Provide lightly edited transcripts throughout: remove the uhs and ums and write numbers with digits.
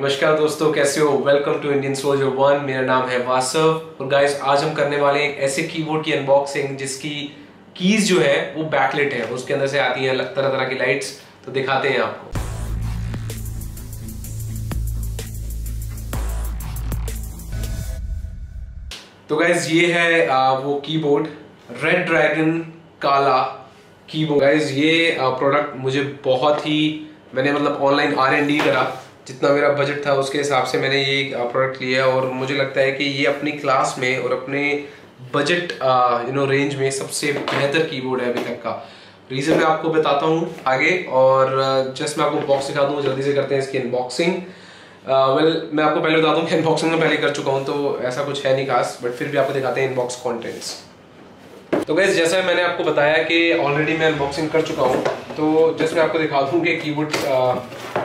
नमस्कार दोस्तों, कैसे हो? Welcome to Indian soldier one. मेरा नाम है वासव। और गाइस, आज हम करने वाले हैं एक ऐसे कीबोर्ड की अनबॉक्सिंग जिसकी कीज जो है वो बैकलिट है, उसके अंदर से आती हैं तरह तरह की लाइट्स। तो दिखाते हैं आपको। तो गाइस, ये है वो कीबोर्ड, रेड्रैगन काला कीबोर्ड। गाइस, ये प्रोडक्ट मुझे बहुत ही, मैंने मतलब ऑनलाइन R&D करा, जितना मेरा बजट था उसके हिसाब से मैंने ये प्रोडक्ट लिया। और मुझे लगता है कि ये अपनी क्लास में और अपने बजट रेंज में सबसे बेहतर कीबोर्ड है अभी तक का। रीज़न मैं आपको बताता हूँ आगे, और जस्ट मैं आपको बॉक्स दिखा दूँ। जल्दी से करते हैं इसकी अनबॉक्सिंग। मैं आपको पहले बता दूँ कि अनबॉक्सिंग में पहले कर चुका हूँ, तो ऐसा कुछ है नहीं खास, बट फिर भी आपको दिखाते हैं इनबॉक्स कॉन्टेंट्स। तो गाइस, जैसा मैंने आपको बताया कि ऑलरेडी मैं अनबॉक्सिंग कर चुका हूँ, तो जस्ट मैं आपको दिखा दूँ कि कीबोर्ड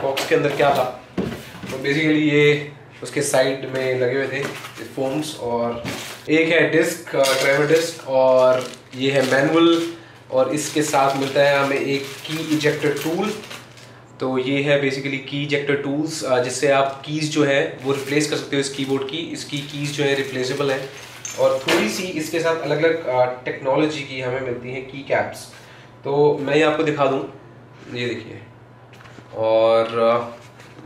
बॉक्स के अंदर क्या था। तो बेसिकली ये उसके साइड में लगे हुए थे फोम्स, और एक है डिस्क, ट्रैवल डिस्क, और ये है मैनुअल, और इसके साथ मिलता है हमें एक की इजेक्टर टूल। तो ये है बेसिकली की इजेक्टर टूल्स, जिससे आप कीज़ जो है वो रिप्लेस कर सकते हो इस कीबोर्ड की। इसकी कीज़ जो है रिप्लेसेबल है, और थोड़ी सी इसके साथ अलग अलग टेक्नोलॉजी की हमें मिलती है की कैप्स। तो मैं ये आपको दिखा दूँ, ये देखिए, और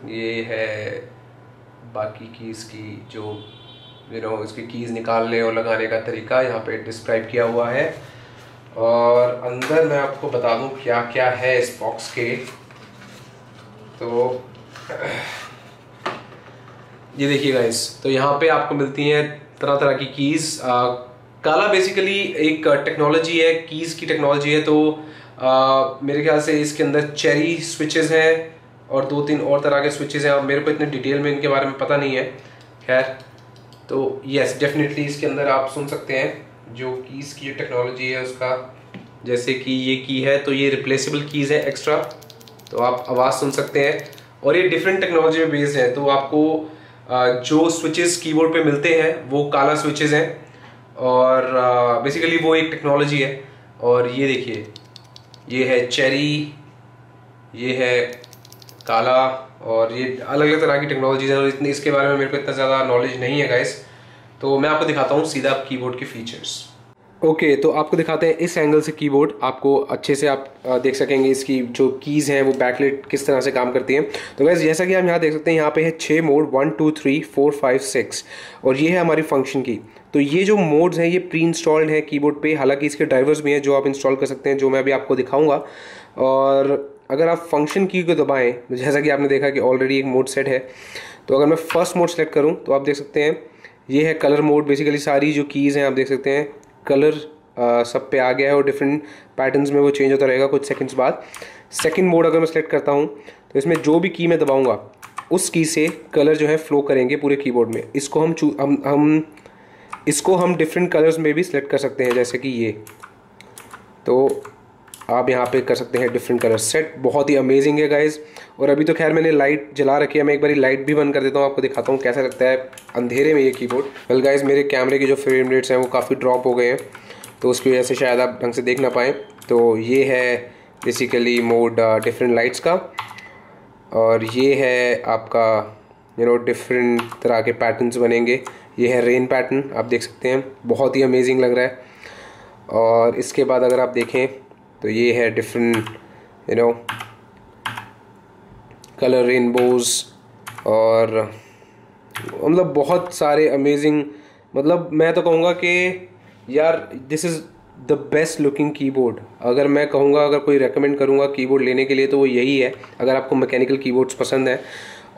ये है बाकी कीज़ की जो इसकी कीज़ निकालने और लगाने का तरीका यहाँ पे डिस्क्राइब किया हुआ है। और अंदर मैं आपको बता दूँ क्या क्या है इस बॉक्स के। तो ये देखिए गाइस, तो यहाँ पे आपको मिलती हैं तरह तरह की कीज़। काला बेसिकली एक टेक्नोलॉजी है, कीज़ की टेक्नोलॉजी है। तो मेरे ख्याल से इसके अंदर चेरी स्विचेज़ हैं और 2-3 और तरह के स्विचेस हैं। अब मेरे को इतने डिटेल में इनके बारे में पता नहीं है, खैर। तो यस, डेफिनेटली इसके अंदर आप सुन सकते हैं जो कीज़ की टेक्नोलॉजी है उसका। जैसे कि ये की है, तो ये रिप्लेसेबल कीज़ है एक्स्ट्रा, तो आप आवाज़ सुन सकते हैं। और ये डिफरेंट टेक्नोलॉजी में बेस्ड है, तो आपको जो स्विचेस कीबोर्ड पे मिलते हैं वो काला स्विचेस हैं, और बेसिकली वो एक टेक्नोलॉजी है। और ये देखिए, ये है चेरी, ये है काला, और ये अलग अलग तरह की टेक्नोलॉजीज़ हैं। और इतनी इसके बारे में मेरे को इतना ज़्यादा नॉलेज नहीं है गाइस, तो मैं आपको दिखाता हूँ सीधा कीबोर्ड के फीचर्स। ओके, तो आपको दिखाते हैं इस एंगल से कीबोर्ड, आपको अच्छे से आप देख सकेंगे इसकी जो कीज़ हैं वो बैकलाइट किस तरह से काम करती हैं। तो गाइस, जैसा कि हम यहाँ देख सकते हैं, यहाँ पे है 6 मोड, 1 2 3 4 5 6, और ये है हमारी फंक्शन की। तो ये जो मोड्स हैं ये प्री इंस्टॉल्ड हैं कीबोर्ड पे। हालांकि इसके ड्राइवर्स भी हैं जो आप इंस्टॉल कर सकते हैं, जो मैं अभी आपको दिखाऊँगा। और अगर आप फंक्शन की को दबाएं, जैसा कि आपने देखा कि ऑलरेडी एक मोड सेट है। तो अगर मैं फर्स्ट मोड सेलेक्ट करूं, तो आप देख सकते हैं ये है कलर मोड। बेसिकली सारी जो कीज़ हैं आप देख सकते हैं कलर सब पे आ गया है, और डिफरेंट पैटर्न्स में वो चेंज होता रहेगा कुछ सेकंड्स बाद। सेकंड मोड अगर मैं सेलेक्ट करता हूं, तो इसमें जो भी की मैं दबाऊँगा उस की से कलर जो है फ्लो करेंगे पूरे कीबोर्ड में। इसको हम डिफरेंट कलर्स में भी सिलेक्ट कर सकते हैं, जैसे कि ये। तो आप यहाँ पे कर सकते हैं डिफरेंट कलर सेट, बहुत ही अमेजिंग है गाइज़। और अभी तो खैर मैंने लाइट जला रखी है, मैं एक बार लाइट भी बंद कर देता हूँ, आपको दिखाता हूँ कैसा लगता है अंधेरे में ये कीबोर्ड। वेल गाइज़, मेरे कैमरे के जो फ्रेम रेट्स हैं वो काफ़ी ड्रॉप हो गए हैं, तो उसकी वजह से शायद आप ढंग से देख ना पाएँ। तो ये है बेसिकली मोड डिफरेंट लाइट्स का, और ये है आपका डिफरेंट तरह के पैटर्नस बनेंगे। ये है रेन पैटर्न, आप देख सकते हैं, बहुत ही अमेजिंग लग रहा है। और इसके बाद अगर आप देखें, तो ये है डिफरेंट कलर रेनबोज, और मतलब बहुत सारे अमेजिंग, मतलब मैं तो कहूँगा कि यार this is the best looking keyboard. अगर मैं कहूँगा, अगर कोई रेकमेंड करूँगा कीबोर्ड लेने के लिए, तो वो यही है, अगर आपको मैकेनिकल कीबोर्ड्स पसंद हैं।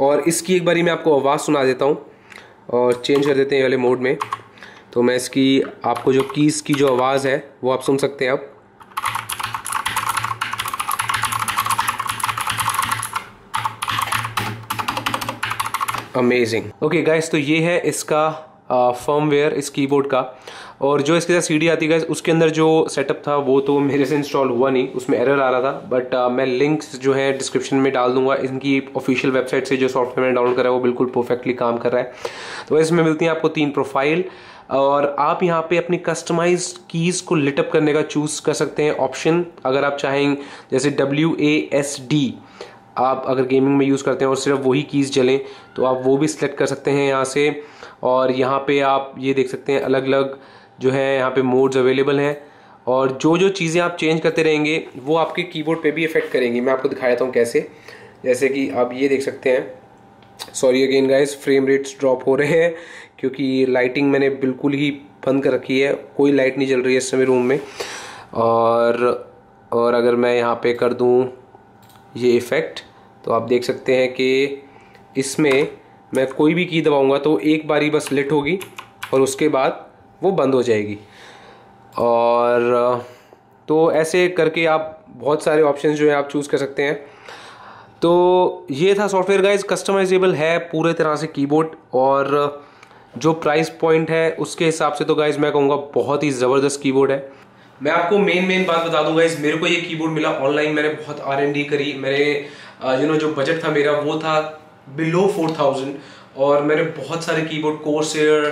और इसकी एक बारी मैं आपको आवाज़ सुना देता हूँ, और चेंज कर देते हैं ये वाले मोड में। तो मैं इसकी आपको जो कीज़ की जो आवाज़ है वो आप सुन सकते हैं। आप अमेजिंग। ओके गाइस, तो ये है इसका फर्मवेयर इस कीबोर्ड का। और जो इसके साथ सीडी आती है गाइस, उसके अंदर जो सेटअप था वो तो मेरे से इंस्टॉल हुआ नहीं, उसमें एरर आ रहा था। बट मैं लिंक्स जो है डिस्क्रिप्शन में डाल दूंगा। इनकी ऑफिशियल वेबसाइट से जो सॉफ्टवेयर मैंने डाउनलोड करा है वो बिल्कुल परफेक्टली काम कर रहा है। तो इसमें मिलती हैं आपको 3 प्रोफाइल, और आप यहाँ पे अपनी कस्टमाइज कीज़ को लिटअप करने का चूज़ कर सकते हैं ऑप्शन। अगर आप चाहें, जैसे WASD आप अगर गेमिंग में यूज़ करते हैं और सिर्फ वही कीज़ चलें तो आप वो भी सिलेक्ट कर सकते हैं यहाँ से। और यहाँ पे आप ये देख सकते हैं अलग अलग जो है यहाँ पे मोड्स अवेलेबल हैं, और जो जो चीज़ें आप चेंज करते रहेंगे वो आपके कीबोर्ड पे भी इफ़ेक्ट करेंगी। मैं आपको दिखाता हूँ कैसे। जैसे कि आप ये देख सकते हैं, sorry again guys frame rates drop हो रहे हैं क्योंकि लाइटिंग मैंने बिल्कुल ही बंद कर रखी है, कोई लाइट नहीं जल रही है इस समय रूम में। और अगर मैं यहाँ पे कर दूँ ये इफ़ेक्ट तो आप देख सकते हैं कि इसमें मैं कोई भी की दबाऊँगा तो एक बार ही बस लिट होगी और उसके बाद वो बंद हो जाएगी। और तो ऐसे करके आप बहुत सारे ऑप्शंस जो है आप चूज़ कर सकते हैं। तो ये था सॉफ्टवेयर गाइस, कस्टमाइजेबल है पूरे तरह से कीबोर्ड, और जो प्राइस पॉइंट है उसके हिसाब से तो गाइस मैं कहूँगा बहुत ही ज़बरदस्त कीबोर्ड है। मैं आपको मेन बात बता दूंगा गाइस, मेरे को ये कीबोर्ड मिला ऑनलाइन, मैंने बहुत R&D करी। मैंने जो बजट था मेरा वो था बिलो 4000, और मैंने बहुत सारे कीबोर्ड कोर्सेयर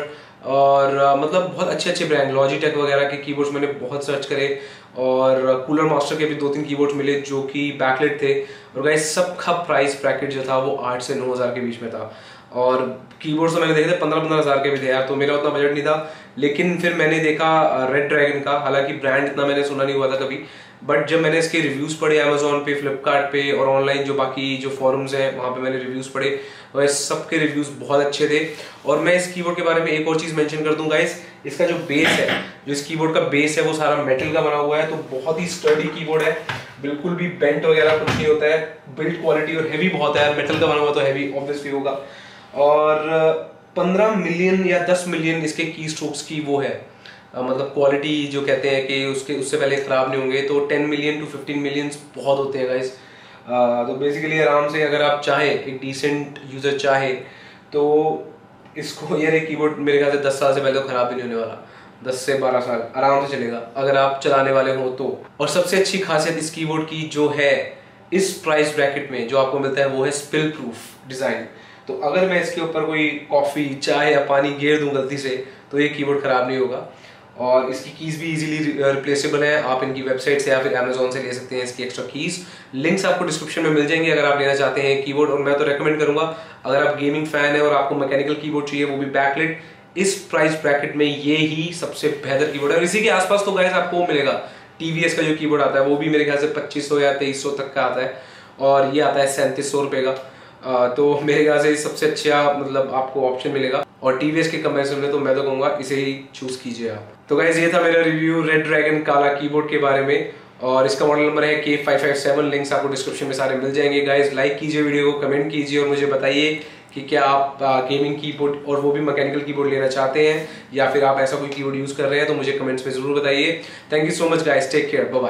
और मतलब बहुत अच्छे ब्रांड लॉजिटेक वगैरह के कीबोर्ड्स मैंने बहुत सर्च करे, और कूलर मास्टर के भी 2-3 कीबोर्ड्स मिले जो कि बैकलेट थे। और गाइस सबका प्राइस ब्रैकेट जो था वो 8 से 9 हज़ार के बीच में था, और कीबोर्ड्स तो मैंने देखे थे 15-15 हज़ार के भी थे यार, तो मेरा उतना बजट नहीं था। लेकिन फिर मैंने देखा रेड्रैगन का, हालांकि ब्रांड इतना मैंने सुना नहीं हुआ था कभी, बट जब मैंने इसके रिव्यूज़ पढ़े अमेज़ॉन पे, फ्लिपकार्ट पे और ऑनलाइन जो बाकी जो फॉरम्स हैं वहाँ पे मैंने रिव्यूज़ पढ़े, और सबके रिव्यूज़ बहुत अच्छे थे। और मैं इस कीबोर्ड के बारे में एक और चीज़ मेंशन कर दूंगा गाइस, इसका जो बेस है, जो इस कीबोर्ड का बेस है वो सारा मेटल का बना हुआ है, तो बहुत ही स्टर्डी कीबोर्ड है, बिल्कुल भी बेंट वगैरह कुछ नहीं होता है। बिल्ड क्वालिटी और हैवी बहुत है, मेटल का बना हुआ तो हैवी ऑब्वियसली होगा। और 15 मिलियन या 10 मिलियन इसके की स्ट्रोक्स की वो है, मतलब क्वालिटी जो कहते हैं कि उसके उससे पहले ख़राब नहीं होंगे, तो 10 मिलियन टू 15 मिलियन बहुत होते हैं गाइस। तो बेसिकली आराम से अगर आप चाहे एक डिसेंट यूज़र चाहे तो इसको, यार ये कीबोर्ड मेरे ख्याल से 10 साल से पहले तो ख़राब भी नहीं होने वाला, 10 से 12 साल आराम से चलेगा अगर आप चलाने वाले हो तो। और सबसे अच्छी खासियत इस कीबोर्ड की जो है इस प्राइस ब्रैकेट में जो आपको मिलता है वो है स्पिल प्रूफ डिज़ाइन। तो अगर मैं इसके ऊपर कोई कॉफ़ी, चाय या पानी गिर दूँ गलती से तो ये कीबोर्ड ख़राब नहीं होगा। और इसकी कीज़ भी इजीली रिप्लेसेबल है, आप इनकी वेबसाइट से या फिर अमेज़ॉन से ले सकते हैं इसकी एक्स्ट्रा कीज़। लिंक्स आपको डिस्क्रिप्शन में मिल जाएंगे अगर आप लेना चाहते हैं कीबोर्ड। और मैं तो रेकमेंड करूँगा अगर आप गेमिंग फ़ैन है और आपको मैकेनिकल कीबोर्ड चाहिए वो भी बैकलिट, इस प्राइस ब्रैकेट में ये ही सबसे बेहतर कीबोर्ड है। और इसी के आसपास तो गाइस आपको मिलेगा TVS का जो कीबोर्ड आता है, वो भी मेरे ख्याल से 2500 या 2300 तक का आता है, और ये आता है 3700 रुपये का। तो मेरे ख्याल से सबसे अच्छा मतलब आपको ऑप्शन मिलेगा, और TVS के कंपैरिजन में तो मैं तो कहूँगा इसे ही चूज़ कीजिए आप। तो गाइस ये था मेरा रिव्यू रेड्रैगन काला कीबोर्ड के बारे में, और इसका मॉडल नंबर है K557। लिंक्स आपको डिस्क्रिप्शन में सारे मिल जाएंगे गाइस। लाइक कीजिए वीडियो को, कमेंट कीजिए, और मुझे बताइए कि क्या आप गेमिंग कीबोर्ड और वो भी मैकेनिकल कीबोर्ड लेना चाहते हैं, या फिर आप ऐसा कोई कीबोर्ड यूज़ कर रहे हैं, तो मुझे कमेंट्स में ज़रूर बताइए। Thank you so much guys, take care, bye bye.